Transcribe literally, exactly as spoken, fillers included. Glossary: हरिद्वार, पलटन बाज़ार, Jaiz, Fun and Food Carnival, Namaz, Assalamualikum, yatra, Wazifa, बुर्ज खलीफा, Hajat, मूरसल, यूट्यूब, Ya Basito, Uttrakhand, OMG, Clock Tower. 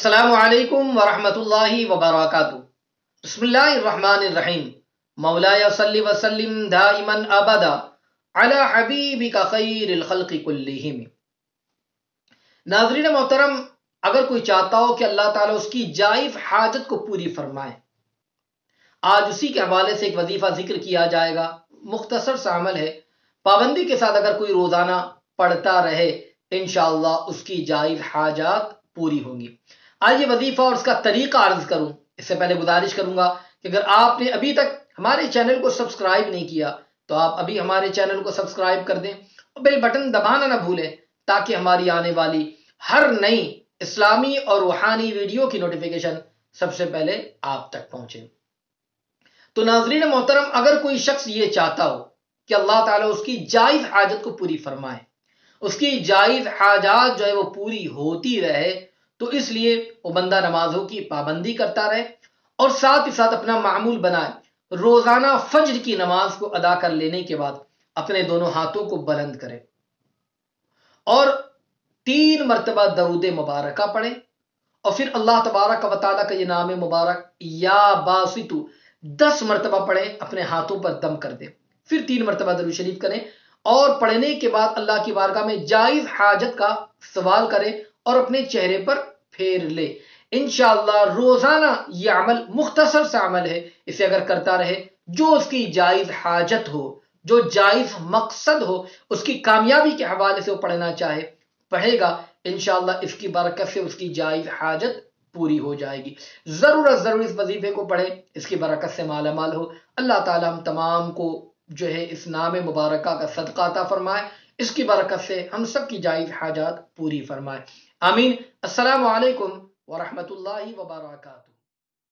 अस्सलामुअलैकुम वरहमतुल्लाहि वबरकातुहु। बिस्मिल्लाहिर्रहमानिर्रहीम। मौलाया सल्लि वसल्लिम दाइमन अबदा अला हबीबिका खैरिल खल्क़ि कुल्लिहिम। नाज़रीन मोहतरम, अगर कोई चाहता हो कि अल्लाह ताला उसकी जायफ़ हाजत को पूरी फरमाए, आज उसी के हवाले से एक वजीफा जिक्र किया जाएगा। मुख्तसर सा अमल है, पाबंदी के साथ अगर कोई रोजाना पढ़ता रहे इंशाअल्लाह उसकी जायफ़ हाजात पूरी होंगी। आज ये वजीफा और उसका तरीका अर्ज करूं, इससे पहले गुजारिश करूंगा कि अगर आपने अभी तक हमारे चैनल को सब्सक्राइब नहीं किया तो आप अभी हमारे चैनल को सब्सक्राइब कर दें और बेल बटन दबाना ना भूलें, ताकि हमारी आने वाली हर नई इस्लामी और रूहानी वीडियो की नोटिफिकेशन सबसे पहले आप तक पहुंचे। तो नाजरीन मोहतरम, अगर कोई शख्स ये चाहता हो कि अल्लाह ताला उसकी जायज हाजत को पूरी फरमाए, उसकी जायज हाजात जो है वो पूरी होती रहे, तो इसलिए वो बंदा नमाजों की पाबंदी करता रहे और साथ ही साथ अपना मामूल बनाए रोजाना फज्र की नमाज को अदा कर लेने के बाद अपने दोनों हाथों को बुलंद करे और तीन मरतबा दरूद मुबारक पढ़े और फिर अल्लाह तबारक व तआला का ये नाम मुबारक या बासितु दस मरतबा पढ़े, अपने हाथों पर दम कर दे, फिर तीन मरतबा दरूद शरीफ करें और पढ़ने के बाद अल्लाह की बारगाह में जायज हाजत का सवाल करे और अपने चेहरे पर फेर ले। इंशाअल्लाह रोजाना यह अमल मुख्तसर सा अमल है, इसे अगर करता रहे जो उसकी जायज हाजत हो, जो जायज मकसद हो, उसकी कामयाबी के हवाले से वो पढ़ना चाहे पढ़ेगा, इंशाअल्लाह इसकी बरकत से उसकी जायज हाजत पूरी हो जाएगी। जरूर जरूर इस वजीफे को पढ़े, इसकी बरकत से मालामाल हो। अल्लाह ताला हम तमाम को जो है इस नाम मुबारक का सदका अता फरमाए, इसकी बरकत से हम सब की जायज हाजात पूरी फरमाए। आमीन। अस्सलामु अलैकुम व रहमतुल्लाहि व बरकातहू।